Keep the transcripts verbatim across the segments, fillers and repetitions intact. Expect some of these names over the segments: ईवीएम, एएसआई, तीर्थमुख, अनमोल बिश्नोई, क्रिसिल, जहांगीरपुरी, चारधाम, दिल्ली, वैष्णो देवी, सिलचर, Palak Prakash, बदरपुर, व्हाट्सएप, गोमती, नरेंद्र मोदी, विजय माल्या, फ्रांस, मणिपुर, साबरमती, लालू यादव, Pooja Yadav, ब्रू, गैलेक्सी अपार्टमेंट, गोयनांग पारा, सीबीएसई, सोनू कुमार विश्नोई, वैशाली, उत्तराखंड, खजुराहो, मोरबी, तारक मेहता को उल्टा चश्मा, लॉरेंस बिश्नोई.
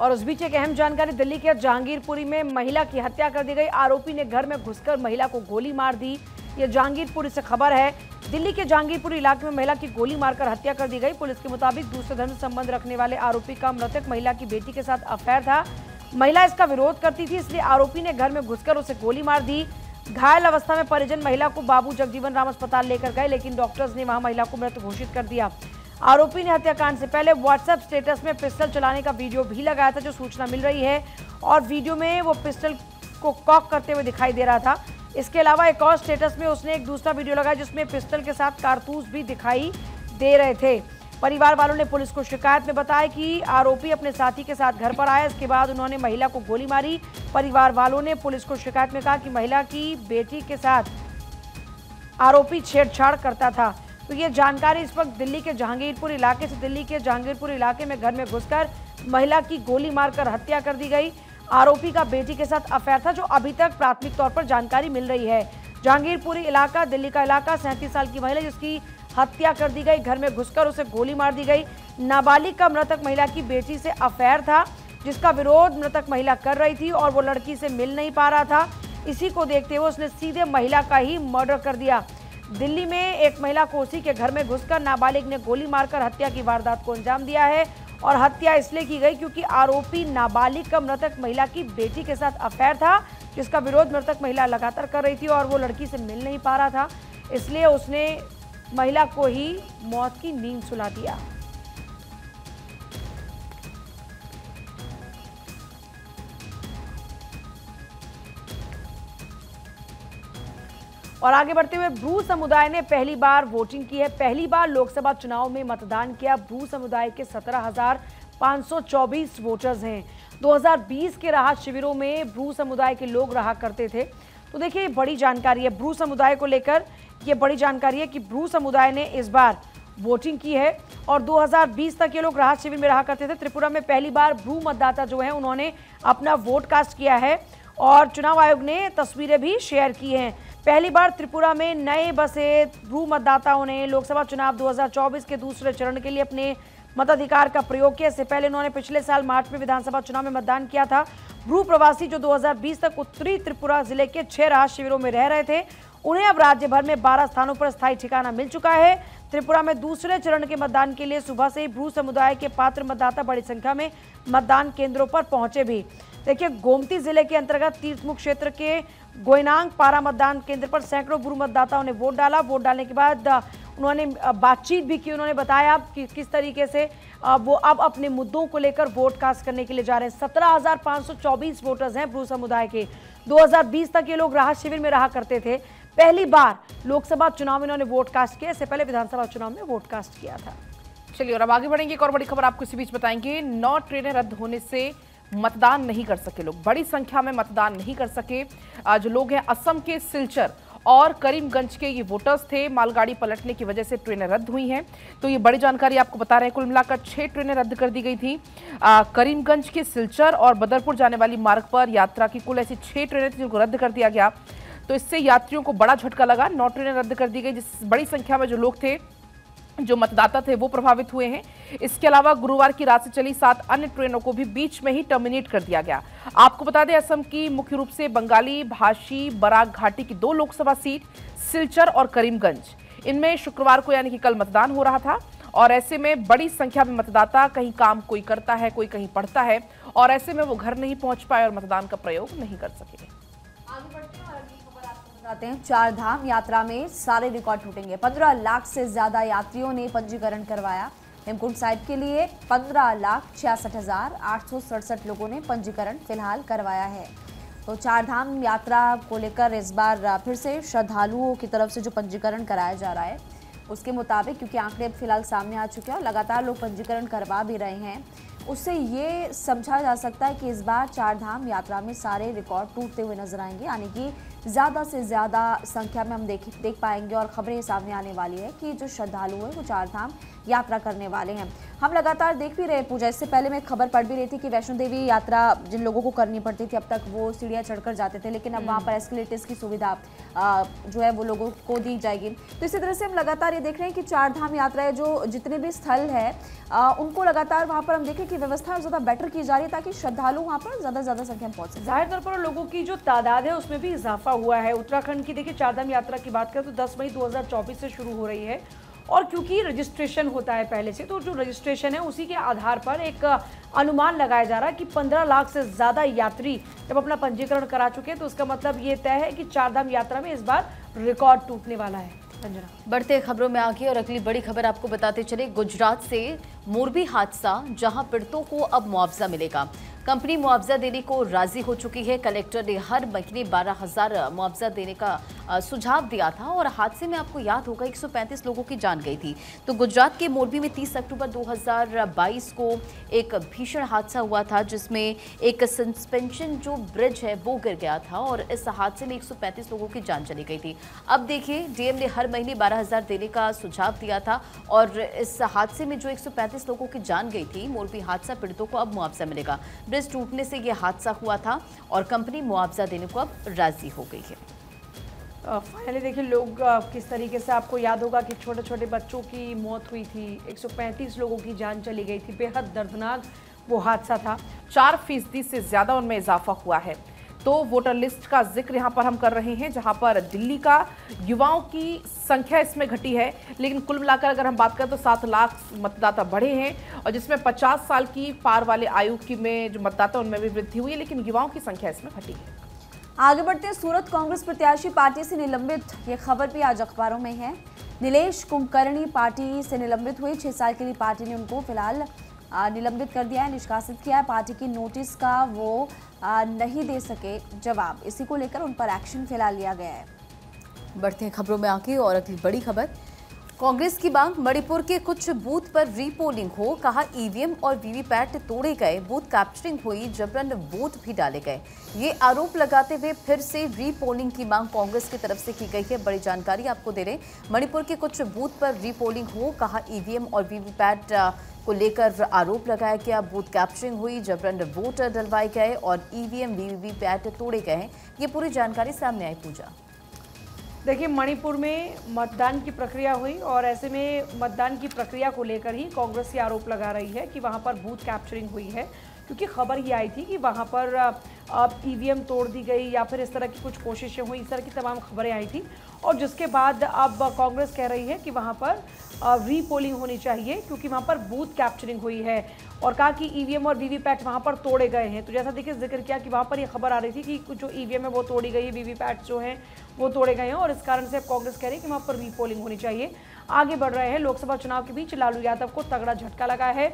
और उस बीच एक अहम जानकारी दिल्ली के जहांगीरपुरी में महिला की हत्या कर दी गई। आरोपी ने घर में घुसकर महिला को गोली मार दी। यह जहांगीरपुरी से खबर है। दिल्ली के जहांगीरपुरी इलाके में महिला की गोली मारकर हत्या कर दी गई। पुलिस के मुताबिक दूसरे धर्म संबंध रखने वाले आरोपी का मृतक महिला की बेटी के साथ अफेयर था। महिला इसका विरोध करती थी, इसलिए आरोपी ने घर में घुसकर उसे गोली मार दी। घायल अवस्था में परिजन महिला को बाबू जगजीवन राम अस्पताल लेकर गए, लेकिन डॉक्टर्स ने वहां महिला को मृत घोषित कर दिया। आरोपी ने हत्याकांड से पहले व्हाट्सएप स्टेटस में पिस्टल चलाने का वीडियो भी लगाया था, जो सूचना मिल रही है, और वीडियो में वो पिस्टल को कॉक करते हुए दिखाई दे रहा था। इसके अलावा एक और स्टेटस में उसने एक दूसरा वीडियो लगाया जिसमें पिस्टल के साथ कारतूस भी दिखाई दे रहे थे। परिवार वालों ने पुलिस को शिकायत में बताया कि आरोपी अपने साथी के साथ घर पर आया, इसके बाद उन्होंने महिला को गोली मारी। परिवार वालों ने पुलिस को शिकायत में कहा कि महिला की बेटी के साथ आरोपी छेड़छाड़ करता था। तो ये जानकारी इस वक्त दिल्ली के जहांगीरपुर इलाके से दिल्ली के जहांगीरपुर इलाके में घर में घुसकर महिला की गोली मारकर हत्या कर दी गई। आरोपी का बेटी के साथ अफेयर था, जो अभी तक प्राथमिक तौर पर जानकारी मिल रही है। जहांगीरपुरी इलाका दिल्ली का इलाका। सैंतीस साल की महिला जिसकी हत्या कर दी गई, घर में घुसकर उसे गोली मार दी गई। नाबालिग का मृतक महिला की बेटी से अफेयर था, जिसका विरोध मृतक महिला कर रही थी और वो लड़की से मिल नहीं पा रहा था। इसी को देखते हुए उसने सीधे महिला का ही मर्डर कर दिया। दिल्ली में एक महिला को उसी के घर में घुसकर नाबालिग ने गोली मारकर हत्या की वारदात को अंजाम दिया है, और हत्या इसलिए की गई क्योंकि आरोपी नाबालिग का मृतक महिला की बेटी के साथ अफेयर था, जिसका विरोध मृतक महिला लगातार कर रही थी और वो लड़की से मिल नहीं पा रहा था, इसलिए उसने महिला को ही मौत की नींद सुला दिया। और आगे बढ़ते हुए, ब्रू समुदाय ने पहली बार वोटिंग की है। पहली बार लोकसभा चुनाव में मतदान किया। ब्रू समुदाय के सत्रह हज़ार पाँच सौ चौबीस वोटर्स हैं। दो हज़ार बीस के राहत शिविरों में ब्रू समुदाय के लोग रहा करते थे। तो देखिए, बड़ी जानकारी है ब्रू समुदाय को लेकर। ये बड़ी जानकारी है कि ब्रू समुदाय ने इस बार वोटिंग की है और दो हज़ार बीस तक ये लोग राहत शिविर में रहा करते थे। त्रिपुरा में पहली बार ब्रू मतदाता जो है उन्होंने अपना वोट कास्ट किया है और चुनाव आयोग ने तस्वीरें भी शेयर की हैं। पहली बार त्रिपुरा में नए बसे ब्रू मतदाताओं ने लोकसभा चुनाव दो हज़ार चौबीस के दूसरे चरण के लिए अपने मताधिकार का प्रयोग किया। इससे पहले उन्होंने पिछले साल मार्च में विधानसभा चुनाव में मतदान किया था। ब्रू प्रवासी जो दो हज़ार बीस तक उत्तरी त्रिपुरा जिले के छह राहत शिविरों में रह रहे थे, उन्हें अब राज्य भर में बारह स्थानों पर स्थायी ठिकाना मिल चुका है। त्रिपुरा में दूसरे चरण के मतदान के लिए सुबह से ही ब्रू समुदाय के पात्र मतदाता बड़ी संख्या में मतदान केंद्रों पर पहुंचे भी। देखिए, गोमती जिले के अंतर्गत तीर्थमुख क्षेत्र के गोयनांग पारा मतदान केंद्र पर सैकड़ों ब्रू मतदाताओं ने वोट डाला। वोट डालने के बाद उन्होंने बातचीत भी की। उन्होंने बताया कि किस तरीके से वो अब अपने मुद्दों को लेकर वोट कास्ट करने के लिए जा रहे हैं। सत्रह हज़ार पाँच सौ चौबीस वोटर्स हैं ब्रू समुदाय के। दो हज़ार बीस तक ये लोग राहत शिविर में रहा करते थे। पहली बार लोकसभा चुनाव में इन्होंने वोट कास्ट किया। इससे पहले विधानसभा चुनाव में वोट कास्ट किया था। चलिए, और अब आगे बढ़ेंगे। एक और बड़ी खबर आपको इसी बीच बताएंगे। नौ ट्रेनें रद्द होने से मतदान नहीं कर सके लोग, बड़ी संख्या में मतदान नहीं कर सके। जो लोग हैं असम के सिलचर और करीमगंज के ये वोटर्स थे। मालगाड़ी पलटने की वजह से ट्रेनें रद्द हुई हैं। तो ये बड़ी जानकारी आपको बता रहे हैं। कुल मिलाकर छह ट्रेनें रद्द कर दी गई थी। करीमगंज के सिलचर और बदरपुर जाने वाली मार्ग पर यात्रा की कुल ऐसी छह ट्रेनें थी जिनको रद्द कर दिया गया। तो इससे यात्रियों को बड़ा झटका लगा। नौ ट्रेनें रद्द कर दी गई, जिस बड़ी संख्या में जो लोग थे, जो मतदाता थे, वो प्रभावित हुए हैं। इसके अलावा गुरुवार की रात से चली सात अन्य ट्रेनों को भी बीच में ही टर्मिनेट कर दिया गया। आपको बता दें, असम की मुख्य रूप से बंगाली भाषी बराक घाटी की दो लोकसभा सीट सिलचर और करीमगंज, इनमें शुक्रवार को यानी कि कल मतदान हो रहा था। और ऐसे में बड़ी संख्या में मतदाता, कहीं काम कोई करता है, कोई कहीं पढ़ता है, और ऐसे में वो घर नहीं पहुंच पाए और मतदान का प्रयोग नहीं कर सके। बताते हैं, चारधाम यात्रा में सारे रिकॉर्ड टूटेंगे। पंद्रह लाख से ज्यादा यात्रियों ने पंजीकरण करवाया। हिमकुंड साहिब के लिए पंद्रह लाख छियासठ हज़ार आठ सौ सड़सठ लोगों ने पंजीकरण फिलहाल करवाया है। तो चारधाम यात्रा को लेकर इस बार फिर से श्रद्धालुओं की तरफ से जो पंजीकरण कराया जा रहा है उसके मुताबिक, क्योंकि आंकड़े फिलहाल सामने आ चुके हैं और लगातार लोग पंजीकरण करवा भी रहे हैं, उससे ये समझा जा सकता है कि इस बार चारधाम यात्रा में सारे रिकॉर्ड टूटते हुए नजर आएंगे। यानी कि ज़्यादा से ज़्यादा संख्या में हम देख देख पाएंगे। और खबरें सामने आने वाली है कि जो श्रद्धालु हैं वो चारधाम यात्रा करने वाले हैं। हम लगातार देख भी रहे पूजा, इससे पहले मैं खबर पढ़ भी रही थी कि वैष्णो देवी यात्रा जिन लोगों को करनी पड़ती थी अब तक वो सीढ़ियाँ चढ़कर जाते थे, लेकिन अब वहाँ पर एस्केलेटर्स की सुविधा जो है वो लोगों को दी जाएगी। तो इसी तरह से हम लगातार ये देख रहे हैं कि चार धाम यात्रा जो जितने भी स्थल है उनको लगातार वहाँ पर हम देखें कि व्यवस्था ज़्यादा बेटर की जा रही है ताकि श्रद्धालु वहाँ पर ज़्यादा ज़्यादा संख्या में पहुँच सकें। जाहिर तौर पर लोगों की जो तादाद है उसमें भी इजाफा हुआ है। उत्तराखंड की देखिए चारधाम यात्रा की बात करें तो दस मई दो हज़ार चौबीस से शुरू हो रही है और क्योंकि रजिस्ट्रेशन होता है पहले से, तो जो रजिस्ट्रेशन है उसी के आधार पर एक अनुमान लगाया जा रहा है कि पंद्रह लाख से ज़्यादा यात्री जब अपना पंजीकरण करा चुके हैं तो उसका मतलब ये तय है कि चारधाम यात्रा में इस बार रिकॉर्ड टूटने वाला है। अंजना, बढ़ते खबरों में आगे और अगली बड़ी खबर आपको बताते चले गुजरात से मोरबी हादसा, जहाँ पीड़ितों को अब मुआवजा मिलेगा। कंपनी मुआवजा देने को राजी हो चुकी है। कलेक्टर ने हर महीने बारह हजार मुआवजा देने का सुझाव दिया था और हादसे में आपको याद होगा एक सौ पैंतीस लोगों की जान गई थी। तो गुजरात के मोरबी में तीस अक्टूबर दो हज़ार बाईस को एक भीषण हादसा हुआ था जिसमें एक सस्पेंशन जो ब्रिज है वो गिर गया था और इस हादसे में एक सौ पैंतीस लोगों की जान चली गई थी। अब देखिए डीएम ने हर महीने बारह हजार देने का सुझाव दिया था और इस हादसे में जो एक सौ पैंतीस लोगों की जान गई थी मोरबी हादसा पीड़ितों को अब मुआवजा मिलेगा। ब्रिज टूटने से यह हादसा हुआ था और कंपनी मुआवजा देने को अब राजी हो गई है। फाइनली देखिए लोग किस तरीके से, आपको याद होगा कि छोटे छोटे बच्चों की मौत हुई थी, एक सौ पैंतीस लोगों की जान चली गई थी, बेहद दर्दनाक वो हादसा था। चार फीसदी से ज़्यादा उनमें इजाफा हुआ है। तो वोटर लिस्ट का जिक्र यहाँ पर हम कर रहे हैं जहाँ पर दिल्ली का युवाओं की संख्या इसमें घटी है, लेकिन कुल मिलाकर अगर हम बात करें तो सात लाख मतदाता बढ़े हैं और जिसमें पचास साल की पार वाले आयु की में जो मतदाता उनमें भी वृद्धि हुई है, लेकिन युवाओं की संख्या इसमें घटी है। आगे बढ़ते हैं, सूरत कांग्रेस प्रत्याशी पार्टी से निलंबित, ये खबर भी आज अखबारों में है। नीलेश कुंभकर्णी पार्टी से निलंबित हुए, छः साल के लिए पार्टी ने उनको फिलहाल निलंबित कर दिया है, निष्कासित किया है। पार्टी की नोटिस का वो नहीं दे सके जवाब, इसी को लेकर उन पर एक्शन फिलहाल लिया गया है। बढ़ते हैं खबरों में आगे और अगली बड़ी खबर, कांग्रेस की मांग मणिपुर के कुछ बूथ पर रीपोलिंग हो, कहा ईवीएम और वीवीपैट तोड़े गए, बूथ कैप्चरिंग हुई, जबरन वोट भी डाले गए। ये आरोप लगाते हुए फिर से रीपोलिंग की मांग कांग्रेस की तरफ से की गई है। बड़ी जानकारी आपको दे रहे, मणिपुर के कुछ बूथ पर रीपोलिंग हो, कहा ईवीएम और वीवीपैट को लेकर आरोप लगाया गया, बूथ कैप्चरिंग हुई, जबरन वोट डलवाए गए और ईवीएम वीवीपैट तोड़े गए हैं। ये पूरी जानकारी सामने आई। पूजा, देखिए मणिपुर में मतदान की प्रक्रिया हुई और ऐसे में मतदान की प्रक्रिया को लेकर ही कांग्रेस ये आरोप लगा रही है कि वहाँ पर बूथ कैप्चरिंग हुई है, क्योंकि खबर ये आई थी कि वहाँ पर अब ईवीएम तोड़ दी गई या फिर इस तरह की कुछ कोशिशें हुई, इस तरह की तमाम खबरें आई थी और जिसके बाद अब कांग्रेस कह रही है कि वहाँ पर रीपोलिंग होनी चाहिए क्योंकि वहाँ पर बूथ कैप्चरिंग हुई है और कहा कि ईवीएम और वीवीपैट वहाँ पर तोड़े गए हैं। तो जैसा देखिए जिक्र किया कि वहाँ पर ये खबर आ रही थी कि कुछ जो ईवीएम है वो तोड़ी गई है, वीवीपैट जो है वो तोड़े गए हैं और इस कारण से अब कांग्रेस कह रही है कि वहाँ पर रीपोलिंग होनी चाहिए। आगे बढ़ रहे हैं, लोकसभा चुनाव के बीच लालू यादव को तगड़ा झटका लगा है,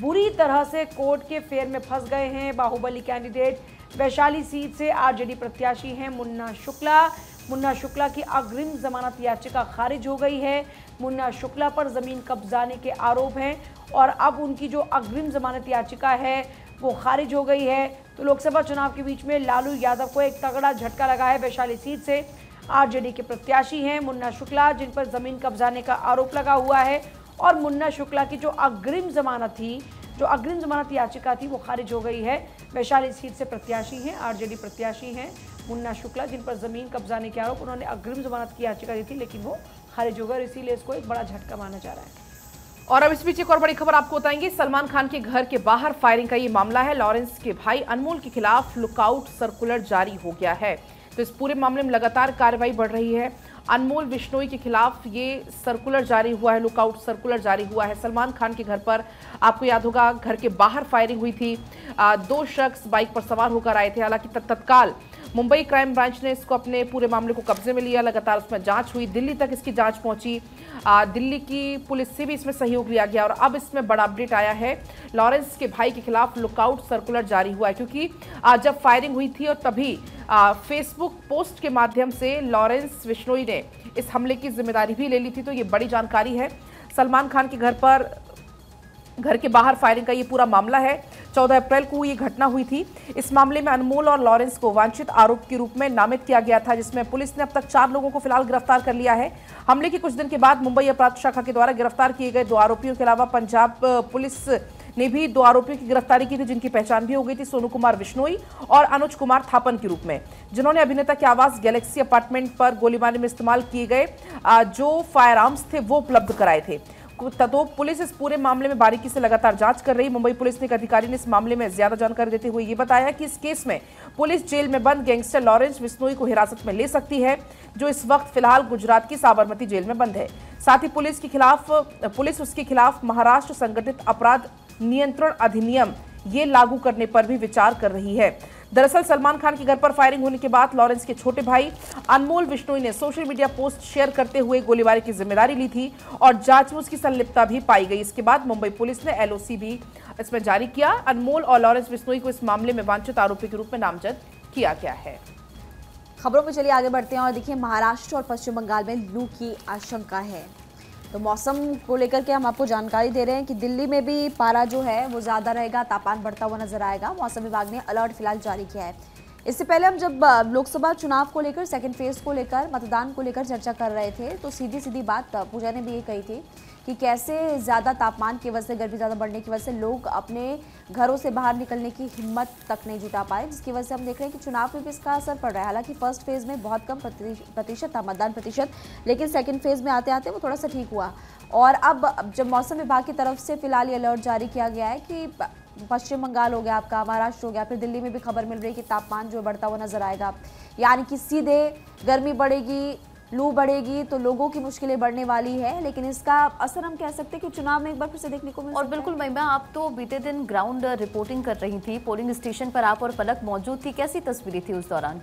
बुरी तरह से कोर्ट के फेर में फंस गए हैं। बाहुबली कैंडिडेट वैशाली सीट से आरजेडी प्रत्याशी हैं मुन्ना शुक्ला। मुन्ना शुक्ला की अग्रिम जमानत याचिका खारिज हो गई है। मुन्ना शुक्ला पर ज़मीन कब्जाने के आरोप हैं और अब उनकी जो अग्रिम जमानत याचिका है वो खारिज हो गई है। तो लोकसभा चुनाव के बीच में लालू यादव को एक तगड़ा झटका लगा है। वैशाली सीट से आरजेडी के प्रत्याशी हैं मुन्ना शुक्ला, जिन पर ज़मीन कब्जाने का आरोप लगा हुआ है और मुन्ना शुक्ला की जो अग्रिम जमानत थी, जो अग्रिम जमानत याचिका थी वो खारिज हो गई है। वैशाली सीट से प्रत्याशी हैं, आरजेडी प्रत्याशी हैं मुन्ना शुक्ला, जिन पर ज़मीन कब्जाने के आरोप, उन्होंने अग्रिम जमानत की याचिका दी थी लेकिन वो खारिज हो गई, इसीलिए इसको एक बड़ा झटका माना जा रहा है। और अब इस बीच एक और बड़ी खबर आपको बताएंगे, सलमान खान के घर के बाहर फायरिंग का ये मामला है। लॉरेंस के भाई अनमोल के खिलाफ लुकआउट सर्कुलर जारी हो गया है, तो इस पूरे मामले में लगातार कार्रवाई बढ़ रही है। अनमोल बिश्नोई के खिलाफ ये सर्कुलर जारी हुआ है, लुकआउट सर्कुलर जारी हुआ है। सलमान खान के घर पर आपको याद होगा घर के बाहर फायरिंग हुई थी, आ, दो शख्स बाइक पर सवार होकर आए थे। हालांकि तत्काल मुंबई क्राइम ब्रांच ने इसको अपने पूरे मामले को कब्जे में लिया, लगातार उसमें जांच हुई, दिल्ली तक इसकी जांच पहुंची, आ, दिल्ली की पुलिस से भी इसमें सहयोग लिया गया और अब इसमें बड़ा अपडेट आया है। लॉरेंस के भाई के खिलाफ लुकआउट सर्कुलर जारी हुआ है क्योंकि आ, जब फायरिंग हुई थी और तभी फेसबुक पोस्ट के माध्यम से लॉरेंस बिश्नोई ने इस हमले की जिम्मेदारी भी ले ली थी। तो ये बड़ी जानकारी है, सलमान खान के घर पर घर के बाहर फायरिंग का ये पूरा मामला है। चौदह अप्रैल को ये घटना हुई थी। इस मामले में अनमोल और लॉरेंस को वांछित आरोप के रूप में नामित किया गया था, जिसमें पुलिस ने अब तक चार लोगों को फिलहाल गिरफ्तार कर लिया है। हमले के कुछ दिन के बाद मुंबई अपराध शाखा के द्वारा गिरफ्तार किए गए दो आरोपियों के अलावा पंजाब पुलिस ने भी दो आरोपियों की गिरफ्तारी की थी, जिनकी पहचान भी हो गई थी, सोनू कुमार विश्नोई और अनुज कुमार थापन के रूप में, जिन्होंने अभिनेता के आवास गैलेक्सी अपार्टमेंट पर गोली मारने में इस्तेमाल किए गए जो फायर आर्म्स थे वो उपलब्ध कराए थे। तो पुलिस इस पूरे मामले में बारीकी से लगातार जांच कर रही। मुंबई पुलिस ने एक अधिकारी ने इस मामले में ज्यादा जानकारी देते हुए ये बताया कि इस केस में पुलिस जेल में बंद गैंगस्टर लॉरेंस बिश्नोई को हिरासत में ले सकती है, जो इस वक्त फिलहाल गुजरात की साबरमती जेल में बंद है। साथ ही पुलिस के खिलाफ पुलिस उसके खिलाफ महाराष्ट्र संगठित अपराध नियंत्रण अधिनियम ये लागू करने पर भी विचार कर रही है। दरअसल सलमान खान के घर पर फायरिंग होने के बाद लॉरेंस के छोटे भाई अनमोल बिश्नोई ने सोशल मीडिया पोस्ट शेयर करते हुए गोलीबारी की जिम्मेदारी ली थी और जांच में उसकी संलिप्तता भी पाई गई। इसके बाद मुंबई पुलिस ने एलओसी भी इसमें जारी किया। अनमोल और लॉरेंस बिश्नोई को इस मामले में वांछित आरोपी के रूप में नामजद किया गया है। खबरों में चलिए आगे बढ़ते हैं और देखिए महाराष्ट्र और पश्चिम बंगाल में लू की आशंका है। तो मौसम को लेकर के हम आपको जानकारी दे रहे हैं कि दिल्ली में भी पारा जो है वो ज़्यादा रहेगा, तापमान बढ़ता हुआ नजर आएगा। मौसम विभाग ने अलर्ट फिलहाल जारी किया है। इससे पहले हम जब लोकसभा चुनाव को लेकर सेकंड फेज को लेकर मतदान को लेकर चर्चा कर रहे थे तो सीधी सीधी बात पूजा ने भी ये कही थी कि कैसे ज़्यादा तापमान की वजह से, गर्मी ज़्यादा बढ़ने की वजह से लोग अपने घरों से बाहर निकलने की हिम्मत तक नहीं जुटा पाए, जिसकी वजह से हम देख रहे हैं कि चुनाव में भी इसका असर पड़ रहा है। हालांकि फर्स्ट फेज़ में बहुत कम प्रतिशत था मतदान प्रतिशत, लेकिन सेकंड फेज़ में आते आते वो थोड़ा सा ठीक हुआ। और अब जब मौसम विभाग की तरफ से फिलहाल ये अलर्ट जारी किया गया है कि पश्चिम बंगाल हो गया आपका, महाराष्ट्र हो गया, फिर दिल्ली में भी खबर मिल रही है कि तापमान जो बढ़ता हुआ नजर आएगा, यानी कि सीधे गर्मी बढ़ेगी, लू बढ़ेगी, तो लोगों की मुश्किलें बढ़ने वाली है। लेकिन इसका असर हम कह सकते हैं कि चुनाव में एक बार फिर से देखने को मिल और बिल्कुल महिमा, आप तो बीते दिन ग्राउंड रिपोर्टिंग कर रही थी, पोलिंग स्टेशन पर आप और पलक मौजूद थी, कैसी तस्वीरें थी उस दौरान?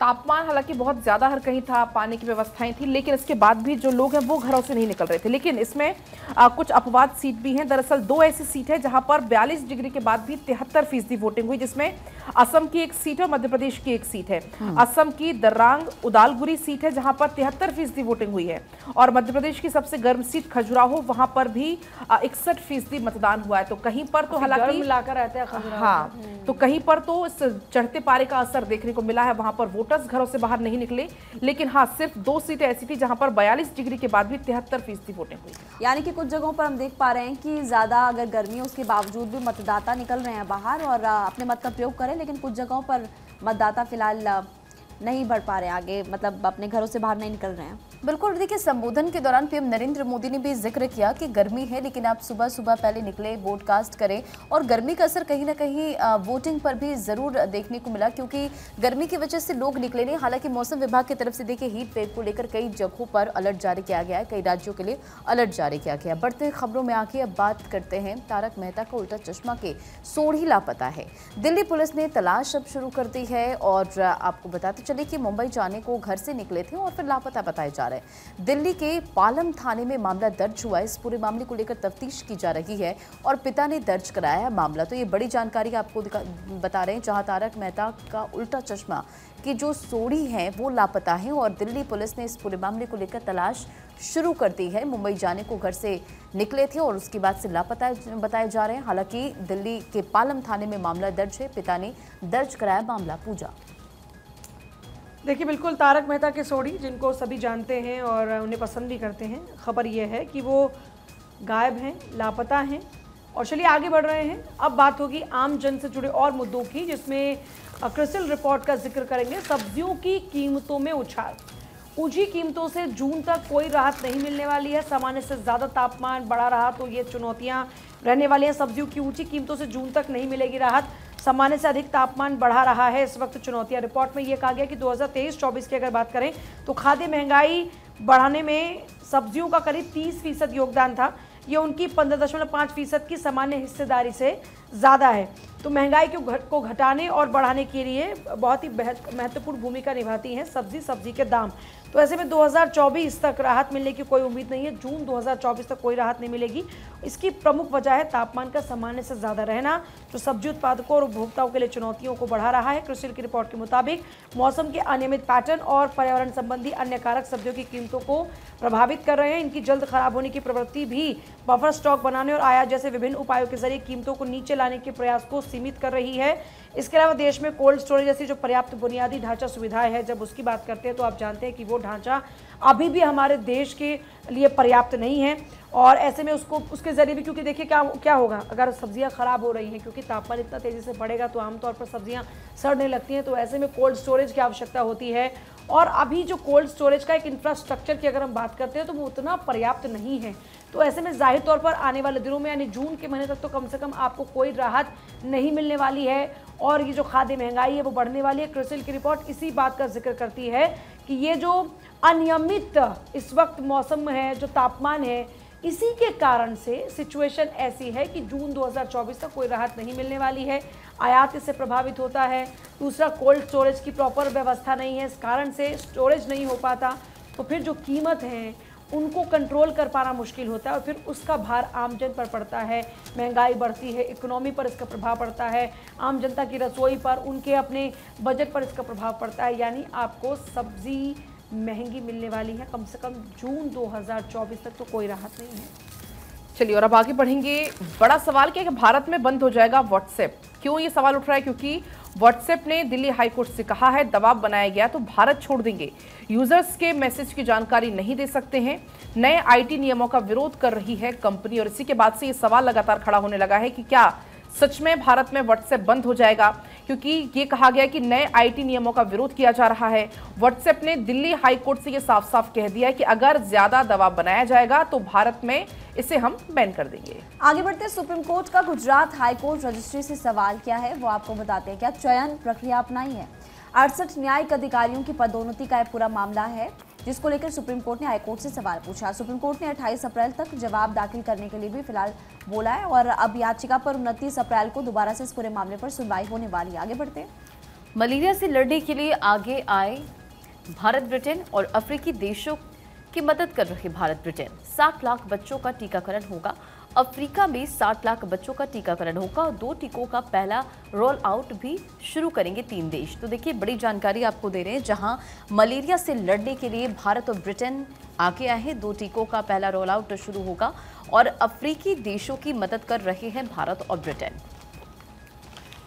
तापमान हालांकि बहुत ज़्यादा हर कहीं था, पानी की व्यवस्थाएं थी, लेकिन इसके बाद भी जो लोग हैं वो घरों से नहीं निकल रहे थे। लेकिन इसमें आ, कुछ अपवाद सीट भी हैं। दरअसल दो ऐसी सीट है जहां पर बयालीस डिग्री के बाद भी तिहत्तर फीसदी वोटिंग हुई, जिसमें असम की एक सीट है और मध्य प्रदेश की एक सीट है। असम की दर्रांग उदालगुरी सीट है जहाँ पर तिहत्तर फीसदी वोटिंग हुई है और मध्य प्रदेश की सबसे गर्म सीट खजुराहो, वहाँ पर भी इकसठ फीसदी मतदान हुआ है। तो कहीं पर तो हालांकि मिलाकर रहता है, हाँ, तो कहीं पर तो चढ़ते पारे का असर देखने को मिला है, वहाँ पर वोट घरों से बाहर नहीं निकले। लेकिन हाँ, सिर्फ दो सीटें ऐसी थी जहां पर बयालीस डिग्री के बाद भी तिहत्तर फीसदी वोटें हुई, यानी कि कुछ जगहों पर हम देख पा रहे हैं कि ज्यादा अगर गर्मी है उसके बावजूद भी मतदाता निकल रहे हैं बाहर और अपने मत का प्रयोग करें, लेकिन कुछ जगहों पर मतदाता फिलहाल नहीं बढ़ पा रहे आगे, मतलब अपने घरों से बाहर नहीं निकल रहे हैं। बिल्कुल, देखिए संबोधन के दौरान पीएम नरेंद्र मोदी ने भी जिक्र किया कि गर्मी है लेकिन आप सुबह सुबह पहले निकले, वोट कास्ट करें, और गर्मी का असर कहीं ना कहीं वोटिंग पर भी ज़रूर देखने को मिला क्योंकि गर्मी की वजह से लोग निकले नहीं। हालांकि मौसम विभाग की तरफ से देखिए हीट वेव को लेकर कई जगहों पर अलर्ट जारी किया गया है, कई राज्यों के लिए अलर्ट जारी किया गया। बढ़ते खबरों में आके अब बात करते हैं तारक मेहता को उल्टा चश्मा के सोढ़ी लापता है। दिल्ली पुलिस ने तलाश अब शुरू कर दी है और आपको बताते चले कि मुंबई जाने को घर से निकले थे और फिर लापता बताए जा रहे। दिल्ली के पालम थाने में मामला दर्ज हुआ है। इस पूरे मामले को लेकर तफ्तीश की जा रही है और पिता ने दर्ज कराया है मामला। तो ये बड़ी जानकारी आपको बता रहे हैं, जहां तारक मेहता का उल्टा चश्मा की जो सोढ़ी है वो लापता है और दिल्ली पुलिस ने इस पूरे मामले को लेकर तलाश शुरू कर दी है। मुंबई जाने को घर से निकले थे और उसके बाद से लापता बताए जा रहे हैं। हालांकि दिल्ली के पालम थाने में मामला दर्ज है, पिता ने दर्ज कराया मामला। पूजा, देखिए बिल्कुल तारक मेहता के सोढ़ी, जिनको सभी जानते हैं और उन्हें पसंद भी करते हैं, खबर यह है कि वो गायब हैं, लापता हैं। और चलिए आगे बढ़ रहे हैं, अब बात होगी आम जन से जुड़े और मुद्दों की, जिसमें क्रिसिल रिपोर्ट का जिक्र करेंगे। सब्जियों की कीमतों में उछाल, ऊंची कीमतों से जून तक कोई राहत नहीं मिलने वाली है। सामान्य से ज़्यादा तापमान बढ़ा रहा तो ये चुनौतियाँ रहने वाली हैं। सब्जियों की ऊंची कीमतों से जून तक नहीं मिलेगी राहत। सामान्य से अधिक तापमान बढ़ा रहा है इस वक्त, चुनौतियां। रिपोर्ट में यह कहा गया कि दो हज़ार तेईस चौबीस की अगर बात करें तो खाद्य महंगाई बढ़ाने में सब्जियों का करीब तीस फीसद योगदान था। यह उनकी पंद्रह दशमलव पाँच फीसद की सामान्य हिस्सेदारी से ज़्यादा है। तो महंगाई के घट को घटाने और बढ़ाने के लिए बहुत ही महत्वपूर्ण भूमिका निभाती हैं सब्जी सब्जी के दाम। तो ऐसे में दो हज़ार चौबीस तक राहत मिलने की कोई उम्मीद नहीं है। जून दो हज़ार चौबीस तक कोई राहत नहीं मिलेगी। इसकी प्रमुख वजह है तापमान का सामान्य से ज़्यादा रहना, जो सब्जी उत्पादकों और उपभोक्ताओं के लिए चुनौतियों को बढ़ा रहा है। क्रिसिल की रिपोर्ट के मुताबिक मौसम के अनियमित पैटर्न और पर्यावरण संबंधी अन्य कारक सब्जियों की कीमतों को प्रभावित कर रहे हैं। इनकी जल्द खराब होने की प्रवृत्ति भी बफर स्टॉक बनाने और आयात जैसे विभिन्न उपायों के जरिए कीमतों को नीचे लाने के प्रयास को सीमित कर रही है। इसके अलावा देश में कोल्ड स्टोरेज जैसी जो पर्याप्त बुनियादी ढांचा सुविधाएं हैं, जब उसकी बात करते हैं तो आप जानते हैं कि वो ढांचा अभी भी हमारे देश के लिए पर्याप्त नहीं है। और ऐसे में उसको उसके ज़रिए भी, क्योंकि देखिए क्या क्या होगा अगर सब्जियां ख़राब हो रही हैं, क्योंकि तापमान इतना तेज़ी से बढ़ेगा तो आमतौर पर सब्जियां सड़ने लगती हैं। तो ऐसे में कोल्ड स्टोरेज की आवश्यकता होती है और अभी जो कोल्ड स्टोरेज का एक इंफ्रास्ट्रक्चर की अगर हम बात करते हैं तो वो उतना पर्याप्त नहीं है। तो ऐसे में जाहिर तौर पर आने वाले दिनों में यानी जून के महीने तक तो कम से कम आपको कोई राहत नहीं मिलने वाली है और ये जो खाद्य महंगाई है वो बढ़ने वाली है। क्रिसिल की रिपोर्ट इसी बात का जिक्र करती है कि ये जो अनियमित इस वक्त मौसम है, जो तापमान है, इसी के कारण से सिचुएशन ऐसी है कि जून दो हज़ार चौबीस तक कोई राहत नहीं मिलने वाली है। आयात इससे प्रभावित होता है। दूसरा, कोल्ड स्टोरेज की प्रॉपर व्यवस्था नहीं है, इस कारण से स्टोरेज नहीं हो पाता। तो फिर जो कीमत है उनको कंट्रोल कर पाना मुश्किल होता है और फिर उसका भार आमजन पर पड़ता है। महंगाई बढ़ती है, इकोनॉमी पर इसका प्रभाव पड़ता है, आम जनता की रसोई पर, उनके अपने बजट पर इसका प्रभाव पड़ता है। यानी आपको सब्जी महंगी मिलने वाली है। कम से कम जून दो हज़ार चौबीस तक तो कोई राहत नहीं है। चलिए और अब आगे बढ़ेंगे। बड़ा सवाल क्या है कि भारत में बंद हो जाएगा व्हाट्सएप? क्यों ये सवाल उठ रहा है? क्योंकि व्हाट्सएप ने दिल्ली हाईकोर्ट से कहा है दबाव बनाया गया तो भारत छोड़ देंगे। यूजर्स के मैसेज की जानकारी नहीं दे सकते हैं। नए आईटी नियमों का विरोध कर रही है कंपनी और इसी के बाद से ये सवाल लगातार खड़ा होने लगा है कि क्या सच में भारत में व्हाट्सएप बंद हो जाएगा? क्योंकि ये कहा गया कि नए आईटी नियमों का विरोध किया जा रहा है। व्हाट्सएप ने दिल्ली हाईकोर्ट से ये साफ साफ कह दिया है कि अगर ज्यादा दबाव बनाया जाएगा तो भारत में इसे हम बैन कर देंगे। आगे बढ़ते हैं। सुप्रीम कोर्ट का गुजरात हाईकोर्ट रजिस्ट्री से सवाल क्या है वो आपको बताते हैं। क्या चयन प्रक्रिया अपनाई है? अड़सठ न्यायिक अधिकारियों की पदोन्नति का पूरा मामला है जिसको लेकर सुप्रीम कोर्ट ने हाईकोर्ट से सवाल पूछा। सुप्रीम कोर्ट ने अट्ठाईस अप्रैल तक जवाब दाखिल करने के लिए भी फिलहाल बोला है और अब याचिका पर उनतीस अप्रैल को दोबारा से इस पूरे मामले पर सुनवाई होने वाली है। आगे बढ़ते हैं। मलेरिया से लड़ने के लिए आगे आए भारत ब्रिटेन और अफ्रीकी देशों की मदद कर रहे भारत ब्रिटेन। साठ लाख बच्चों का टीकाकरण होगा। अफ्रीका में साठ लाख बच्चों का टीकाकरण होगा। दो टीकों का पहला रोल आउट भी शुरू करेंगे तीन देश। तो देखिए बड़ी जानकारी आपको दे रहे हैं जहां मलेरिया से लड़ने के लिए भारत और ब्रिटेन आगे आए हैं। दो टीकों का पहला रोल आउट शुरू होगा और अफ्रीकी देशों की मदद कर रहे हैं भारत और ब्रिटेन।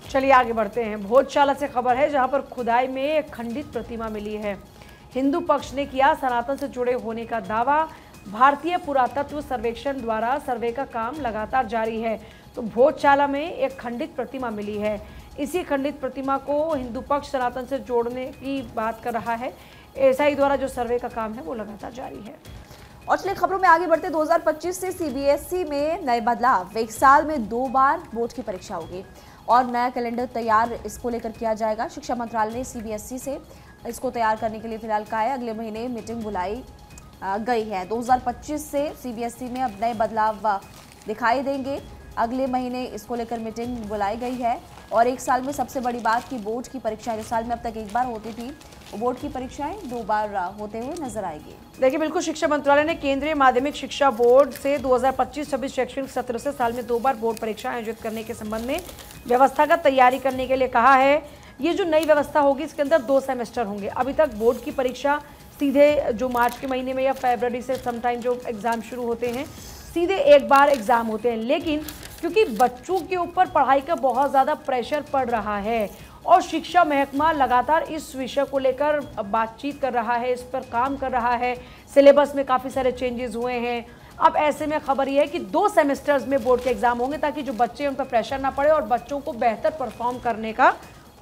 चलिए आगे बढ़ते हैं। भोजशाला से खबर है जहाँ पर खुदाई में एक खंडित प्रतिमा मिली है। हिंदू पक्ष ने किया सनातन से जुड़े होने का दावा। भारतीय पुरातत्व सर्वेक्षण द्वारा सर्वे का काम लगातार जारी है। तो भोजशाला में एक खंडित प्रतिमा मिली है। इसी खंडित प्रतिमा को हिंदू पक्ष सनातन से जोड़ने की बात कर रहा है। एएसआई द्वारा जो सर्वे का काम है वो लगातार जारी है। और चलिए खबरों में आगे बढ़ते। दो हज़ार पच्चीस से सीबीएसई में नए बदलाव। एक साल में दो बार बोर्ड की परीक्षा होगी और नया कैलेंडर तैयार इसको लेकर किया जाएगा। शिक्षा मंत्रालय ने सीबीएसई से इसको तैयार करने के लिए फिलहाल कहा है। अगले महीने मीटिंग बुलाई गई है। दो हज़ार पच्चीस से सीबीएसई में अब नए बदलाव दिखाई देंगे। अगले महीने इसको लेकर मीटिंग बुलाई गई है। और एक साल में सबसे बड़ी बात कि बोर्ड की परीक्षाएं जो साल में अब तक एक बार होती थी, बोर्ड की परीक्षाएं दो बार होते हुए नजर आएगी। देखिए बिल्कुल, शिक्षा मंत्रालय ने केंद्रीय माध्यमिक शिक्षा बोर्ड से दो हज़ार पच्चीस छब्बीस शैक्षणिक सत्र से साल में दो बार बोर्ड परीक्षा आयोजित करने के संबंध में व्यवस्था का तैयारी करने के लिए कहा है। ये जो नई व्यवस्था होगी इसके अंदर दो सेमेस्टर होंगे। अभी तक बोर्ड की परीक्षा सीधे जो मार्च के महीने में या फरवरी से समटाइम जो एग्ज़ाम शुरू होते हैं सीधे एक बार एग्ज़ाम होते हैं। लेकिन क्योंकि बच्चों के ऊपर पढ़ाई का बहुत ज़्यादा प्रेशर पड़ रहा है और शिक्षा महकमा लगातार इस विषय को लेकर बातचीत कर रहा है, इस पर काम कर रहा है। सिलेबस में काफ़ी सारे चेंजेस हुए हैं। अब ऐसे में खबर यह है कि दो सेमेस्टर्स में बोर्ड के एग्ज़ाम होंगे ताकि जो बच्चे हैं उन पर प्रेशर ना पड़े और बच्चों को बेहतर परफॉर्म करने का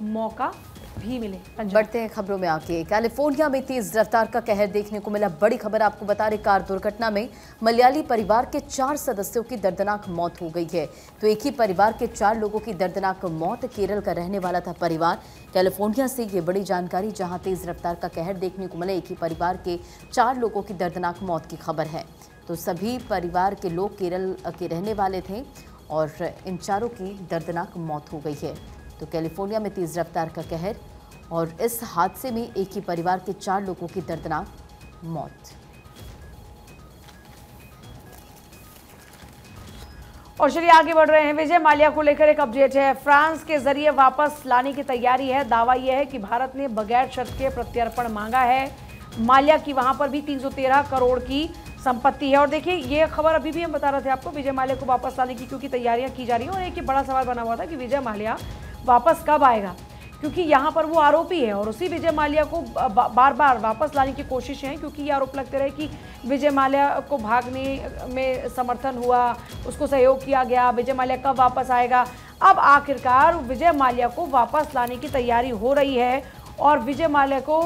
मौका भी मिले। बढ़ते हैं खबरों में आगे। कैलिफोर्निया में तेज रफ्तार का कहर देखने को मिला। बड़ी खबर आपको बता रहे, कार दुर्घटना में मलयाली परिवार के चार सदस्यों की दर्दनाक मौत हो गई है। तो एक ही परिवार के चार लोगों की दर्दनाक मौत। केरल का रहने वाला था परिवार। कैलिफोर्निया से ये बड़ी जानकारी जहां तेज रफ्तार का कहर देखने को मिला। एक ही परिवार के चार लोगों की दर्दनाक मौत की खबर है। तो सभी परिवार के लोग केरल के रहने वाले थे और इन चारों की दर्दनाक मौत हो गई है। तो कैलिफोर्निया में तेज रफ्तार का कहर और इस हादसे में एक ही परिवार के चार लोगों की दर्दनाक मौत। और चलिए आगे बढ़ रहे हैं, विजय माल्या को लेकर एक अपडेट है। फ्रांस के जरिए वापस लाने की तैयारी है। दावा यह है कि भारत ने बगैर शर्त के प्रत्यर्पण मांगा है। माल्या की वहां पर भी तीन सौ तेरह करोड़ की संपत्ति है। और देखिए ये खबर अभी भी हम बता रहे थे आपको, विजय माल्या को वापस लाने की क्योंकि तैयारियां की जा रही हैं। और एक बड़ा सवाल बना हुआ था कि विजय माल्या वापस कब आएगा, क्योंकि यहाँ पर वो आरोपी है और उसी विजय माल्या को बार बार वापस लाने की कोशिश है, क्योंकि ये आरोप लगते रहे कि विजय माल्या को भागने में समर्थन हुआ, उसको सहयोग किया गया। विजय माल्या कब वापस आएगा? अब आखिरकार विजय माल्या को वापस लाने की तैयारी हो रही है और विजय माल्या को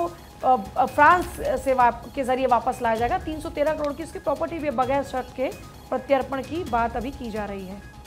फ्रांस से वाप के जरिए वापस लाया जाएगा। तीन सौ तेरह करोड़ की उसकी प्रॉपर्टी भी बगैर शर्त के प्रत्यर्पण की बात अभी की जा रही है।